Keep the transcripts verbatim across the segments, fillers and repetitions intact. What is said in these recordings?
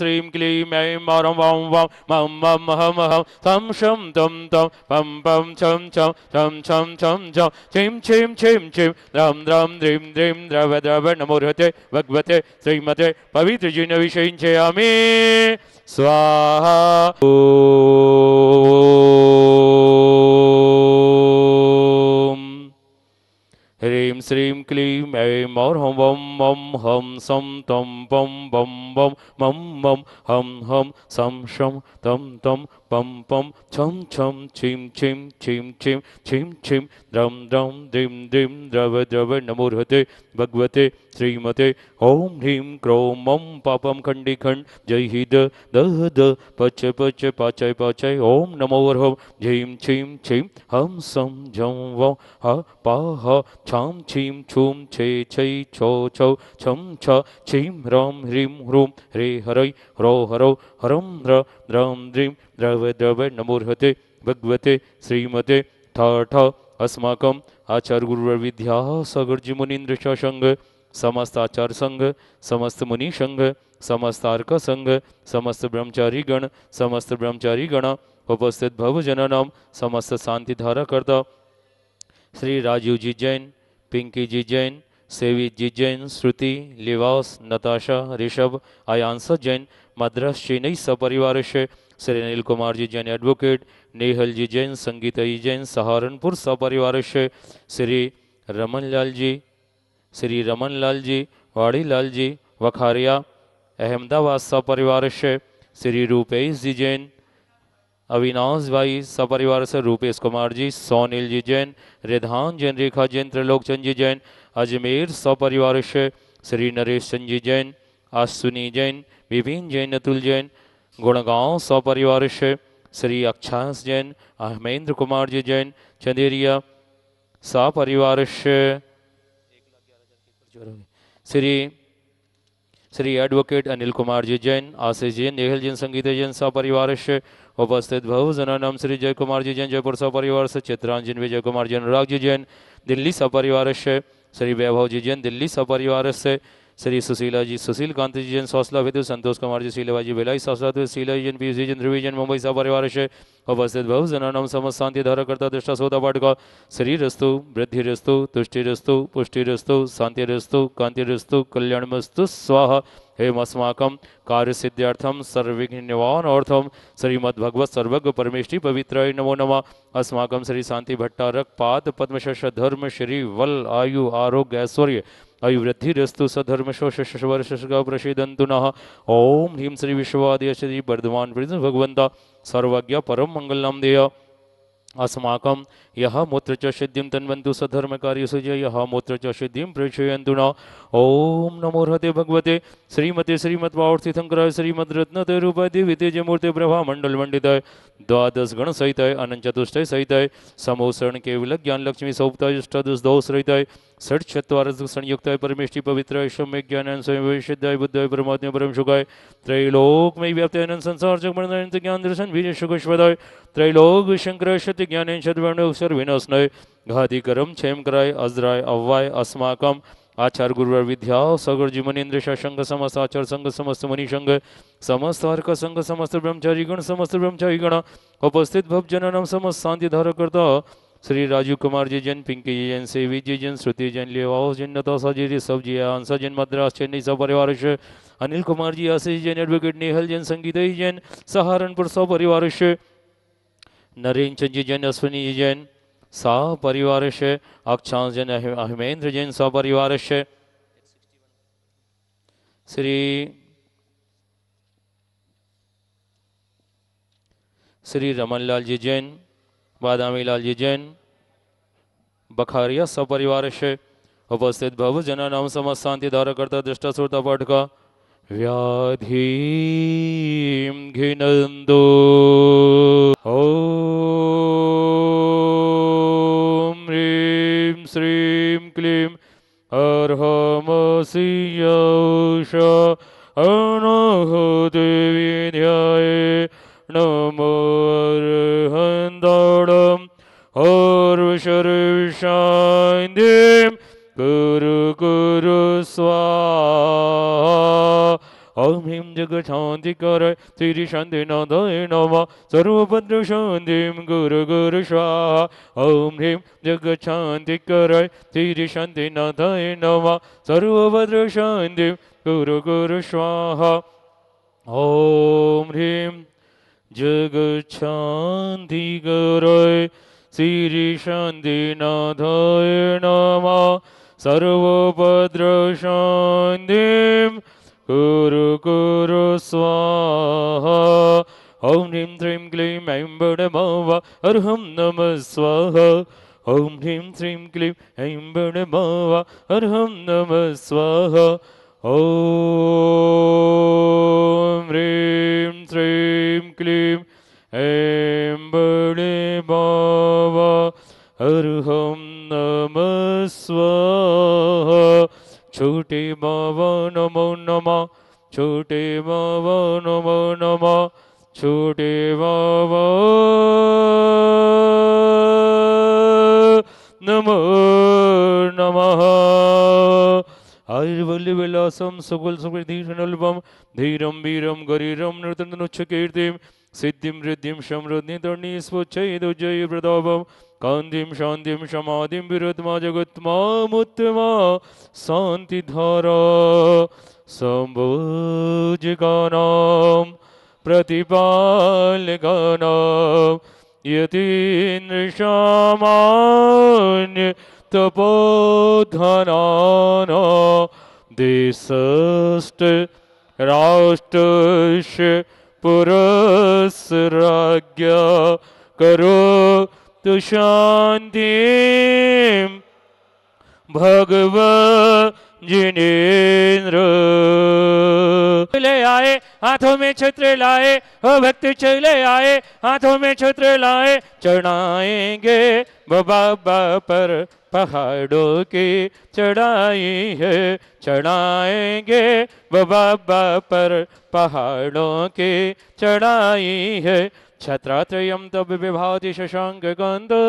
श्रीं क्लीं ऐं मरं वं वं मं मं महं महं सं शं दं दं पं पं छं छं छं छं छं छं छिं छिं छिं छिं द्रं द्रं द्रीं द्रीं द्रव द्रव नमोर्हते भगवते श्रीमते पवित्रजिन विषयिञ्चयामि स्वाहा। ह्रीं श्रीं क्लीं ऐं मौर हं वं मं हं सं तं पं बं बं मं मं हं हं सं शं तं तं पं पं छं छं छिं छिं छिं छिं छिं छिं द्रं द्रं द्रीं द्रीं द्रव द्रव नमोर्हते भगवते श्रीमते। ॐ ह्रीं क्रों मं पापं खण्डि खण्ड जय हि द दह द पच पच पाचय पाचय ॐ नमो अर्हं झीं छीं छीं हं सं झं वं ह पाह छां छीं छूं छे छै छो छौ छं छ छीं ह्रं ह्रीं ह्रूं ह्रे हरै ह्रो हरौ हरं ह्र द्रं द्रीं द्रव द्रव नमोर्हते भगवते श्रीमते। ठाठ अस्माकं आचार्य गुरुर्विद्या सागरजी मुनीन्द्र संघ समस्त आचार्य संघ समस्त मुनि संघ समस्त अर्क संघ समस्त ब्रह्मचारी गण समस्त ब्रह्मचारी गण उपस्थित भवजनानां समस्त शांति धाराकर्ता श्री राजीव जी जैन, पिंकी जी जैन, सेवित जी जैन, श्रुति, लिवास, नताशा, ऋषभ, आयांसा जैन, मद्रास चेन्नई सपरिवार से श्री अनिल कुमार जी जैन एडवोकेट, नेहल जी जैन, संगीता जी जैन, सहारनपुर सपरिवार से श्री रमनलाल जी श्री रमनलाल जी वाड़ीलाल जी वखारिया, अहमदाबाद सपरिवार से श्री रूपेश जी जैन, अविनाश भाई सपरिवार से रूपेश कुमार जी, सोनील जी जैन, रिधान जैन, रेखा जैन, त्रिलोक चंद जी जैन, अजमेर सपरिवार से श्री नरेश चंद जी जैन, अश्विनी जैन, विपिन जैन, अतुल जैन, गुणगांव सपरिवार से श्री अक्षांश जैन, अहमेंद्र कुमार जी जैन, चंदेरिया सपरिवार से श्री श्री एडवोकेट अनिल कुमार जी जैन, आशीष जैन, नेहल जैन, संगीता जैन सपरिवार से उपस्थित भवजनानां श्री जय कुमार जी जैन जयपुर सपरिवार से, चित्रांजन विजय कुमार जी, अनुराग जी जैन दिल्ली सपरिवार से, श्री वैभव जी जैन दिल्ली सपरिवार से, श्री सुशीला जी सुशील कांति जी जैन सौसला विद्यु, संतोष कुमार जी शीलाबाई जी भिलाई सौसला, शीला जी जैन, पीयूष जी जैन, ध्रुवी जैन मुंबई सपरिवार से उपस्थित भवजनानां समस्त शांति धारकर्ता दृष्टा सोता पाठका श्री रस्तु वृद्धि रस्तु तुष्टि रस्तु पुष्टि रस्तु शांति रस्तु कांति रस्तु कल्याणमस्तु स्वाहा। हेम अस्माकं कार्य सिद्ध्यर्थम सर्वविघ्न निवारणार्थम श्रीमद्भगवत् सर्वज्ञ परमेष्ठी पवित्राय नमो नमः। अस्माकं श्री शांति भट्टारक पाद पद्मशश धर्म श्री वल आयु आरोग्य ऐश्वर्य आयुवृद्धिरस्तु सधर्मशो शशवर्षशगा प्रसीदन्तु नः। ओम ह्रीं श्री विश्वादय श्री वर्धमान भगवंता सर्वज्ञ परम मंगलनाम देय। अस्माकं यः मूत्र च सिद्धिं तन्वन्तु सधर्मकार्येषु यः मूत्र च सिद्धिं प्रेषयन्तु नः। ॐ नमो अर्हते भगवते श्रीमते श्रीमद्भावस्थितंकराय श्रीमद्रत्नतय रूपाय दिव्यतेजमूर्ते प्रभामण्डलमण्डिताय द्वादश गण सहिताय अनंत चतुष्टय सहिताय समोसरण केवल ज्ञान लक्ष्मी सौप्ताय अष्टादश दोष रहिताय षट चत्वारस संयुक्ताय परमेष्ठी पवित्राय सम्यक् ज्ञानाय स्वयं सिद्धाय बुद्धाय परमात्म्य परम सुखाय त्रैलोक्यमय व्याप्ताय अनंत संसार जगमनन्त ज्ञान दर्शन वीर्य सुखस्वदाय त्रैलोक्य शंकराय शत ज्ञानेन शतवर्णो सर्व विनाशनाय घातिकरं क्षेम कराय अज्राय अव्वाय। अस्माकं आचार्य गुरुवर विद्या सागरजी मुनीन्द्र शासंघ समस्त आचार्य संघ समस्त मुनि संघ समस्त अर्क संघ समस्त ब्रह्मचारी गण समस्त ब्रह्मचारी गण उपस्थित भवजनानां समस्त शांति धारकर्ता श्री राजीव कुमार जी जैन, पिंकी जी जैन, सेवी जी जैन, श्रुति जैन, लेवाओ जैन, नताशा जी, ऋषभ जी, आंसा जैन, मद्रास चेन्नई सपरिवार से अनिल कुमार जी, आशीष जैन एडवोकेट, नेहल जैन, संगीता जी जैन, सहारनपुर सपरिवार से नरेंद्र चंद जी जैन, अश्विनी जी जैन सपरिवार से, अक्षांश जैन, अहमेंद्र जैन सपरिवार से, श्री श्री रमनलाल जी जैन, बादामी लाल जी जैन बखारिया सपरिवार से उपस्थित भवजनानां समस्त शांति धारकर्ता दृष्टा श्रोता पाठका व्याधिं घिनन्दो ॐ ह्रीं श्रीं क्लीं अर्हमसि यौषा अनोह देवी ध्याये नमो अर्हंदोडम हर्षर्षान्दिम गुरु गुरु स्वाहा। ओम ह्रीं गुरु शांति कर श्री शांति नादाय नमः सर्वभद्र शांतिम गुरु गुरु स्वाहा ओम ह्रीं जग शांति कर श्री शांति नादाय नमः सर्वभद्र शांतिम गुरु गुरु स्वाहा ओम ह्रीं जग शांति कर श्री शांति नादाय नमः सर्वभद्र शांतिम गुरु गुरु स्वाहा ओम ह्रीं श्रीं क्लीं ऐं बडभावा अर्हं नमः स्वाहा ओम ह्रीं श्रीं क्लीं ऐं बडभावा अर्हं नमः स्वाहा ओम ह्रीं श्रीं क्लीं ऐं बडभावा अर्हं नमः स्वाहा छोटे बाबा नमो नमः छोटे बाबा नमो नमः छोटे बाबा नमो नमः आयुर्वल्ली विलासम सुगल सुखदीर्घनल्पम धीरम वीरम गरीरम नृतनुच्छकीर्तिम सिद्धिम रिद्धिम समृद्धि धरणी स्वच्छेदो जय प्रदाभम कांतिम शांतिम समाधिम विरुद्धमा जगत्मा मुत्मा शांति धारा संभुजगानाम प्रतिपालगानाम यतीन्द्रशामान्य तपोधनाना देशस्त राष्ट्रश पुरस्राज्ञा करो तु शांतिम भगवजिनेन्द्र ले आए हाथों में छत्र लाए हो भक्त चले आए हाथों में छत्र लाए चढ़ाएंगे बाबा पर पहाड़ों की चढ़ाई है चढ़ाएंगे बाबा पर पहाड़ों की चढ़ाई है छत्रात्रयम् तब विभाति शशांक गंधो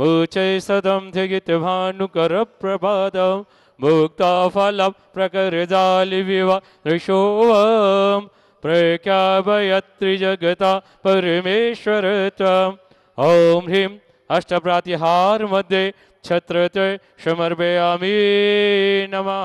मूचे सदम धिगित भानुकर प्रभादम मुक्ता फलम प्रकर जालि विवा ऋषोवम प्रख्यापयत्रि जगता परमेश्वर तम ओम ह्रीं अष्टप्रातिहार मध्ये छत्रत्रय समर्पयामि नमः।